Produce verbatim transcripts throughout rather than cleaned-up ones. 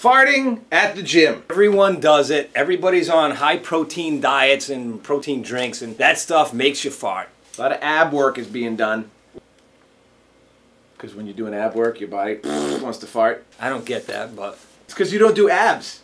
Farting at the gym. Everyone does it. Everybody's on high protein diets and protein drinks, and that stuff makes you fart. A lot of ab work is being done. Because when you're doing ab work, your body wants to fart. I don't get that, but... It's because you don't do abs.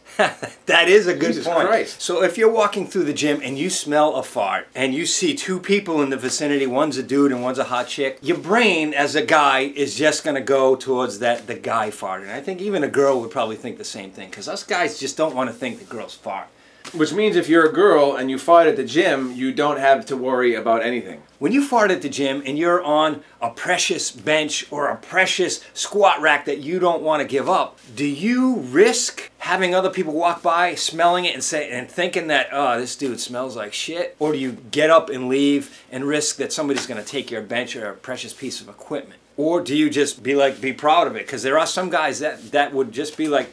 That is a good Jesus point. Christ. So if you're walking through the gym and you smell a fart and you see two people in the vicinity, one's a dude and one's a hot chick, your brain as a guy is just going to go towards that the guy farted. And I think even a girl would probably think the same thing, because us guys just don't want to think the girls fart. Which means if you're a girl and you fart at the gym, you don't have to worry about anything. When you fart at the gym and you're on a precious bench or a precious squat rack that you don't want to give up, do you risk having other people walk by, smelling it and say, and thinking that, oh, this dude smells like shit? Or do you get up and leave and risk that somebody's going to take your bench or a precious piece of equipment? Or do you just be like, be proud of it? Because there are some guys that, that would just be like...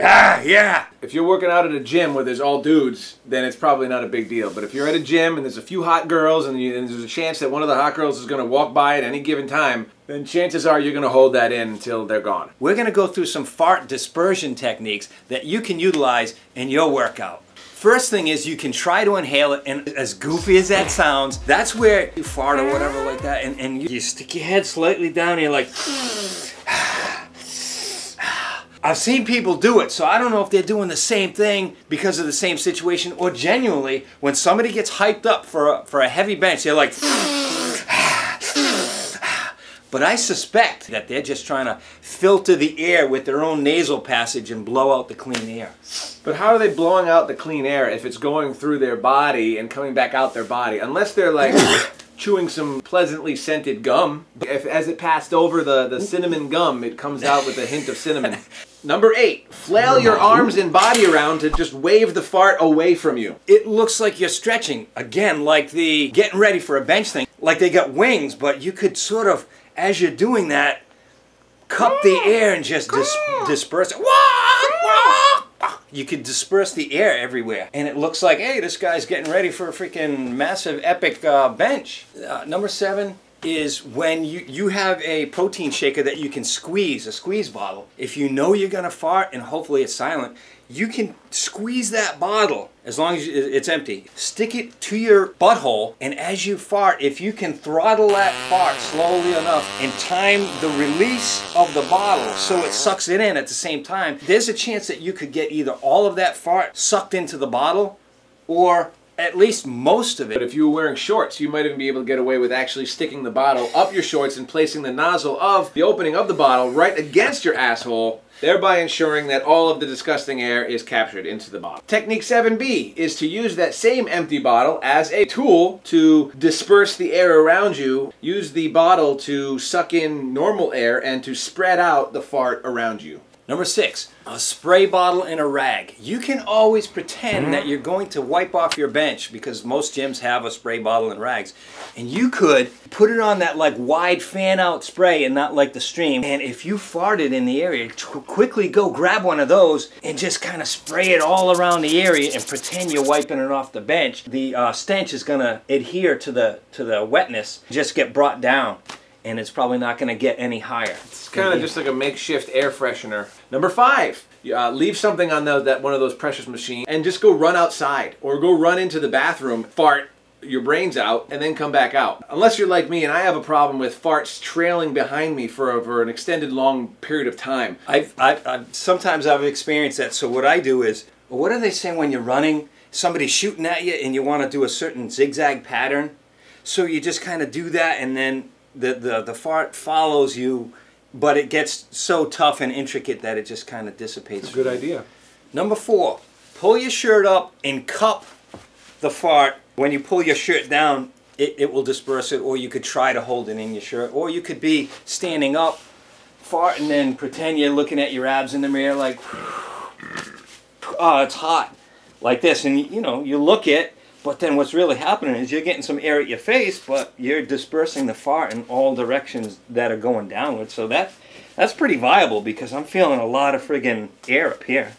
Ah, yeah! If you're working out at a gym where there's all dudes, then it's probably not a big deal. But if you're at a gym and there's a few hot girls and, you, and there's a chance that one of the hot girls is going to walk by at any given time, then chances are you're going to hold that in until they're gone. We're going to go through some fart dispersion techniques that you can utilize in your workout. First thing is you can try to inhale it, and as goofy as that sounds, that's where you fart or whatever like that, and, and you, you stick your head slightly down and you're like... I've seen people do it, so I don't know if they're doing the same thing because of the same situation, or genuinely, when somebody gets hyped up for a, for a heavy bench, they're like... But I suspect that they're just trying to filter the air with their own nasal passage and blow out the clean air. But how are they blowing out the clean air if it's going through their body and coming back out their body? Unless they're like... chewing some pleasantly scented gum. If, as it passed over the, the cinnamon gum, it comes out with a hint of cinnamon. Number eight, flail your arms and body around to just wave the fart away from you. It looks like you're stretching. Again, like the getting ready for a bench thing. Like they got wings, but you could sort of, as you're doing that, cup the air and just dis disperse it. You could disperse the air everywhere. And it looks like, hey, this guy's getting ready for a freaking massive epic uh, bench. Uh, number seven is when you, you have a protein shaker that you can squeeze, a squeeze bottle. If you know you're gonna fart, and hopefully it's silent, you can squeeze that bottle as long as it's empty. Stick it to your butthole, and as you fart, if you can throttle that fart slowly enough and time the release of the bottle so it sucks it in at the same time, there's a chance that you could get either all of that fart sucked into the bottle or at least most of it. But if you were wearing shorts, you might even be able to get away with actually sticking the bottle up your shorts and placing the nozzle of the opening of the bottle right against your asshole, thereby ensuring that all of the disgusting air is captured into the bottle. Technique seven B is to use that same empty bottle as a tool to disperse the air around you. Use the bottle to suck in normal air and to spread out the fart around you. Number six, a spray bottle and a rag. You can always pretend that you're going to wipe off your bench, because most gyms have a spray bottle and rags. And you could put it on that like wide fan out spray and not like the stream. And if you farted in the area, quickly go grab one of those and just kind of spray it all around the area and pretend you're wiping it off the bench. The uh, stench is gonna adhere to the, to the wetness, just get brought down. And it's probably not going to get any higher. It's kind of just like a makeshift air freshener. Number five, uh, leave something on the, that one of those precious machines and just go run outside or go run into the bathroom, fart your brains out, and then come back out. Unless you're like me and I have a problem with farts trailing behind me for over an extended long period of time. I've, I've, I've, sometimes I've experienced that. So what I do is, what do they say when you're running? Somebody's shooting at you and you want to do a certain zigzag pattern. So you just kind of do that, and then The, the, the fart follows you, but it gets so tough and intricate that it just kind of dissipates. That's a good idea. Number four, pull your shirt up and cup the fart. When you pull your shirt down, it, it will disperse it, or you could try to hold it in your shirt, or you could be standing up, fart, and then pretend you're looking at your abs in the mirror like, oh, it's hot, like this. And, you know, you look it. But then what's really happening is you're getting some air at your face, but you're dispersing the fart in all directions that are going downward. So that, that's pretty viable, because I'm feeling a lot of friggin' air up here.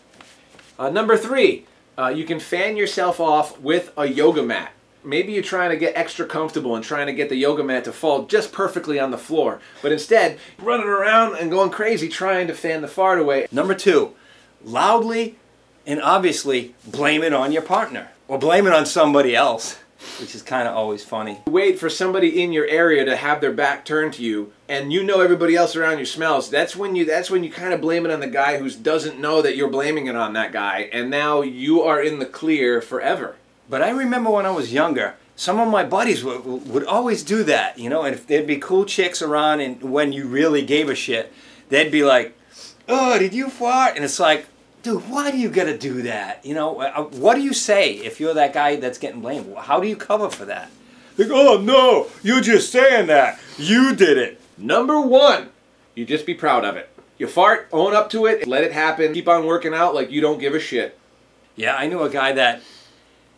Uh, number three, uh, you can fan yourself off with a yoga mat. Maybe you're trying to get extra comfortable and trying to get the yoga mat to fall just perfectly on the floor. But instead, running around and going crazy trying to fan the fart away. Number two, loudly and obviously blame it on your partner or blame it on somebody else, which is kind of always funny. You wait for somebody in your area to have their back turned to you, and you know everybody else around you smells. That's when you that's when you kind of blame it on the guy who doesn't know that you're blaming it on that guy, and now you are in the clear forever. But I remember when I was younger, some of my buddies would, would always do that, you know, and if there'd be cool chicks around and when you really gave a shit, they'd be like, oh, did you fart? And it's like, dude, why do you gotta do that? You know, what do you say if you're that guy that's getting blamed? How do you cover for that? Like, oh no, you're just saying that. You did it. Number one, you just be proud of it. You fart, own up to it, let it happen, keep on working out like you don't give a shit. Yeah, I knew a guy that,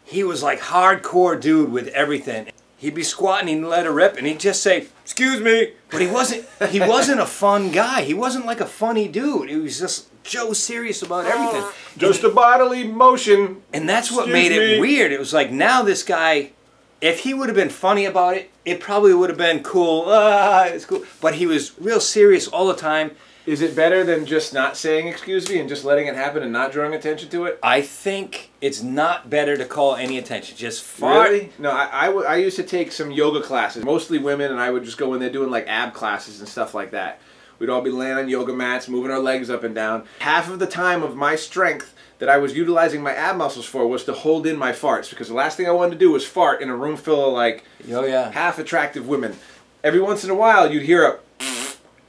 he was like hardcore dude with everything. He'd be squatting, he'd let her rip, and he'd just say, excuse me. But he wasn't, he wasn't a fun guy. He wasn't like a funny dude. He was just Joe serious about everything. Just and, a bodily motion. And that's what excuse made me. It weird. It was like, now this guy, if he would have been funny about it, it probably would have been cool. Ah, it's cool. But he was real serious all the time. Is it better than just not saying excuse me and just letting it happen and not drawing attention to it? I think it's not better to call any attention. Just fart. Really? No, I, I, w I used to take some yoga classes, mostly women, and I would just go in there doing like ab classes and stuff like that. We'd all be laying on yoga mats, moving our legs up and down. Half of the time of my strength that I was utilizing my ab muscles for was to hold in my farts, because the last thing I wanted to do was fart in a room full of like oh, yeah. half attractive women. Every once in a while you'd hear a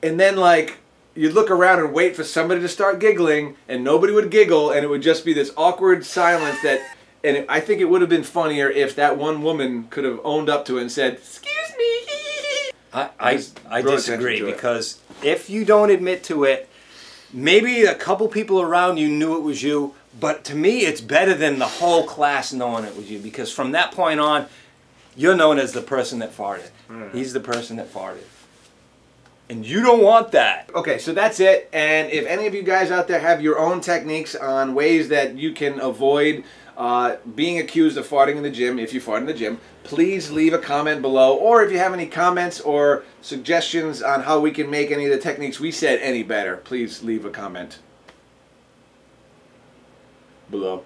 and then like you'd look around and wait for somebody to start giggling, and nobody would giggle, and it would just be this awkward silence that, and it, I think it would have been funnier if that one woman could have owned up to it and said, excuse me. I, I, I disagree, because if you don't admit to it, maybe a couple people around you knew it was you, but to me it's better than the whole class knowing it was you, because from that point on, you're known as the person that farted. Mm. He's the person that farted. And you don't want that. Okay, so that's it. And if any of you guys out there have your own techniques on ways that you can avoid uh, being accused of farting in the gym, if you fart in the gym, please leave a comment below. Or if you have any comments or suggestions on how we can make any of the techniques we said any better, please leave a comment below.